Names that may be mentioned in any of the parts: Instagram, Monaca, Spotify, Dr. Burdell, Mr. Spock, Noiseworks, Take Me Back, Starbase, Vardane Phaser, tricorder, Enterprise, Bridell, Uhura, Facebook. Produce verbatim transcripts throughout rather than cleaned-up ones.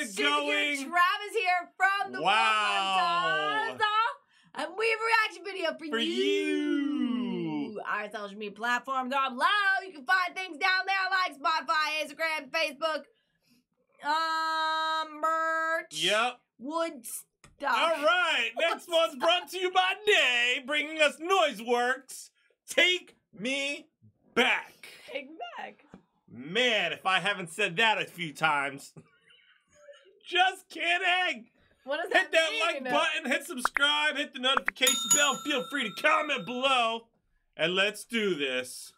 How's it going? Travis here from the wow. World, and we have a reaction video for, for you. you. Our social media platforms are low. You can find things down there like Spotify, Instagram, Facebook, um, merch. Yep. Wood stuff. All right. Next one's brought to you by Day, bringing us Noiseworks. Take Me Back. Take Me Back. Man, if I haven't said that a few times. Just kidding. What does that hit that mean? Like button, hit subscribe, hit the notification bell. Feel free to comment below. And let's do this.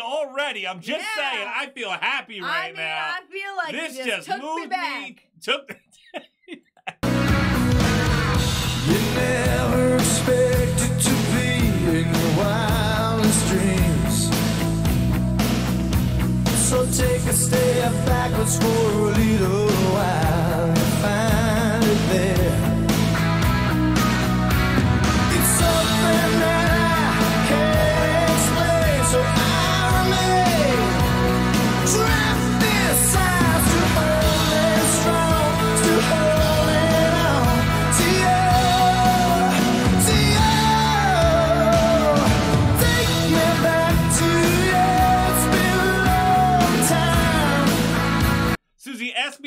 Already, I'm just yeah. saying, I feel happy right I mean, now. I feel like this just, just took moved me back. Me, took me you never expected to be in the wildest dreams. So take a step backwards for a little while and find it there. It's something that I can't explain, so I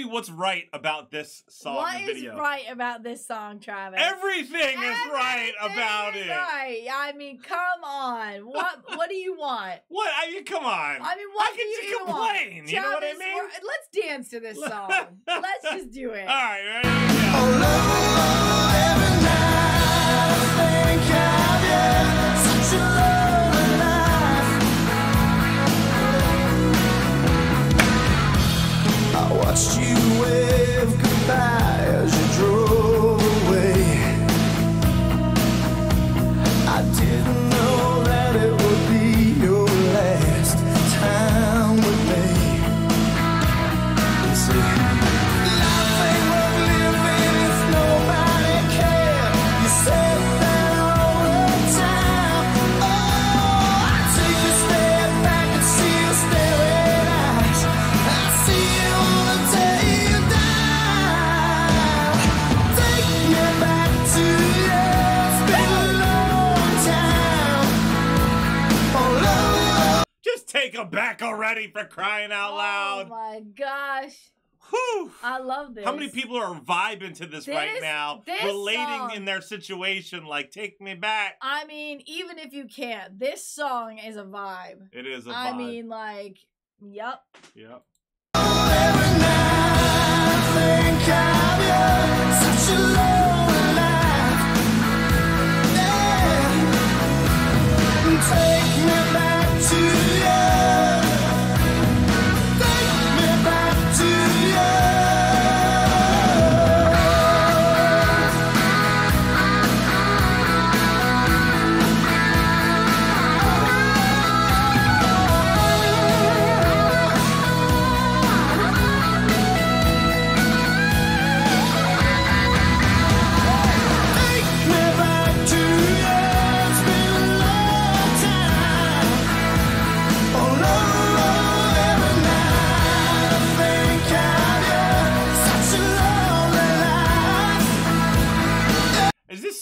what's right about this song what and video? What is right about this song, Travis? Everything, Everything is right about is it. Right. I mean, come on. What What do you want? What? I mean, come on. I mean, what How do can you, you complain? Want? You Travis, know what I mean? Let's dance to this song. Let's just do it. All right, ready? Oh, no, every night I think of you. Such a lovely night. I watched you wave goodbye as you drove away. I didn't know that it would be your last time with me. They say, life ain't worth living if nobody cares. You said that all the time. Oh, I take a step back and see you staring eyes. I see you. Take them back already for crying out loud. Oh my gosh. Whew. I love this. How many people are vibing to this, this right now? This relating song. In their situation, like, take me back. I mean, even if you can't, this song is a vibe. It is a vibe. I mean, like, yep. Yep. Oh, every night I think of you, such a lonely life. Yeah. Take me back. To you. Take me back to you. Take me back to you.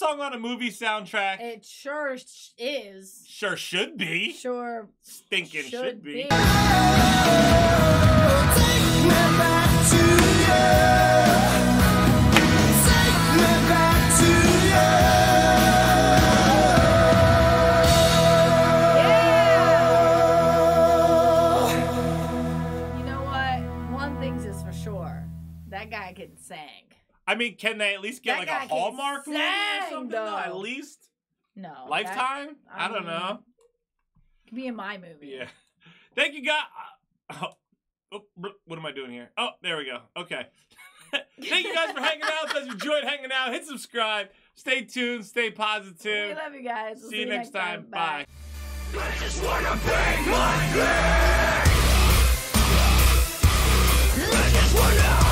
Song on a movie soundtrack. It sure is. Sure should be. Sure stinking should, should be. be. Oh, take me back to you. Take me back to you. Yeah. You know what? One thing's is for sure. That guy can sing. I mean, mean, can they at least get that like a Hallmark movie or something? Though. At least? No. Lifetime? That, I, I don't mean, know. It could be in my movie. Yeah. Thank you, God. Oh, oh, what am I doing here? Oh, there we go. Okay. Thank you guys for hanging out. If you guys enjoyed hanging out, hit subscribe. Stay tuned. Stay positive. We love you guys. We'll see, see you next time. time. Bye. I just wanna bang my thing. I just wanna.